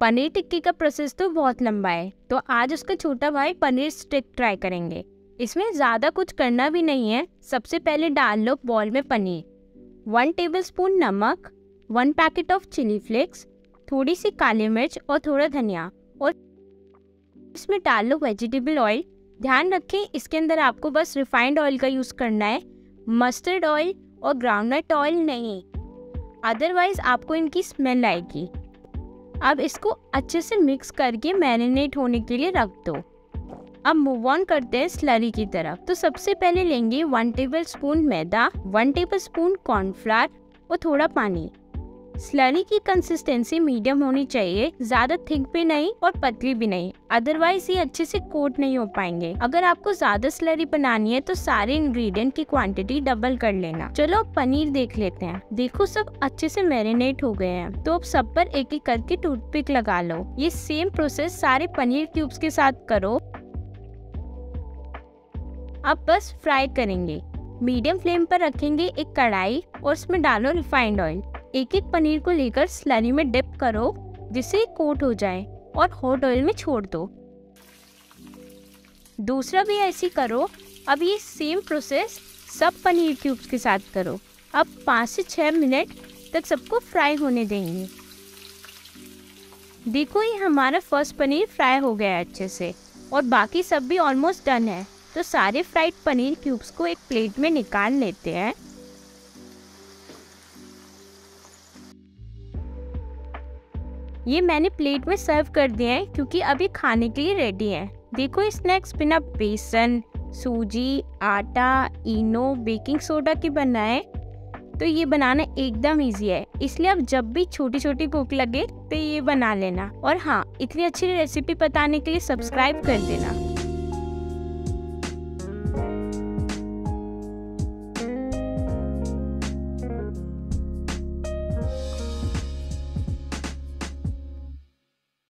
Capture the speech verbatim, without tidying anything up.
पनीर टिक्की का प्रोसेस तो बहुत लंबा है, तो आज उसका छोटा भाई पनीर स्टिक ट्राई करेंगे। इसमें ज़्यादा कुछ करना भी नहीं है। सबसे पहले डाल लो बॉल में पनीर, वन टेबलस्पून नमक, one packet of chilli flakes, थोड़ी सी काली मिर्च और थोड़ा धनिया, और इसमें डाल लो वेजिटेबल ऑयल। ध्यान रखें इसके अंदर आपको बस रिफाइंड ऑयल का यूज़ करना है, मस्टर्ड ऑयल और ग्राउंडनट ऑयल नहीं, अदरवाइज आपको इनकी स्मेल आएगी। अब इसको अच्छे से मिक्स करके मैरिनेट होने के लिए रख दो। अब मूव ऑन करते हैं स्लरी की तरफ। तो सबसे पहले लेंगे वन टेबलस्पून मैदा, वन टेबलस्पून कॉर्नफ्लावर और थोड़ा पानी। स्लरी की कंसिस्टेंसी मीडियम होनी चाहिए, ज़्यादा थिक भी नहीं और पतली भी नहीं, अदरवाइज ये अच्छे से कोट नहीं हो पाएंगे। अगर आपको ज़्यादा स्लरी बनानी है तो सारे इंग्रेडिएंट की क्वांटिटी डबल कर लेना। चलो अब पनीर देख लेते हैं। देखो सब अच्छे से मैरिनेट हो गए हैं, तो अब सब पर एक एक करके टूथपिक लगा लो। ये सेम प्रोसेस सारे पनीर क्यूब्स के साथ करो। अब बस फ्राई करेंगे। मीडियम फ्लेम पर रखेंगे एक कढ़ाई और उसमें डालो रिफाइंड ऑयल। एक एक पनीर को लेकर स्लरी में डिप करो जिससे कोट हो जाए और हॉट ऑयल में छोड़ दो। दूसरा भी ऐसी करो। अब ये सेम प्रोसेस सब पनीर क्यूब्स के साथ करो। अब पाँच से छः मिनट तक सबको फ्राई होने देंगे। देखो ये हमारा फर्स्ट पनीर फ्राई हो गया है अच्छे से, और बाकी सब भी ऑलमोस्ट डन है। तो सारे फ्राइड पनीर क्यूब्स को एक प्लेट में निकाल लेते हैं। ये मैंने प्लेट में सर्व कर दिए हैं क्योंकि अभी खाने के लिए रेडी है। देखो ये स्नैक्स बिना बेसन, सूजी, आटा, इनो, बेकिंग सोडा के बनाए, तो ये बनाना एकदम इजी है। इसलिए अब जब भी छोटी छोटी भूख लगे तो ये बना लेना। और हाँ, इतनी अच्छी रेसिपी बताने के लिए सब्सक्राइब कर देना।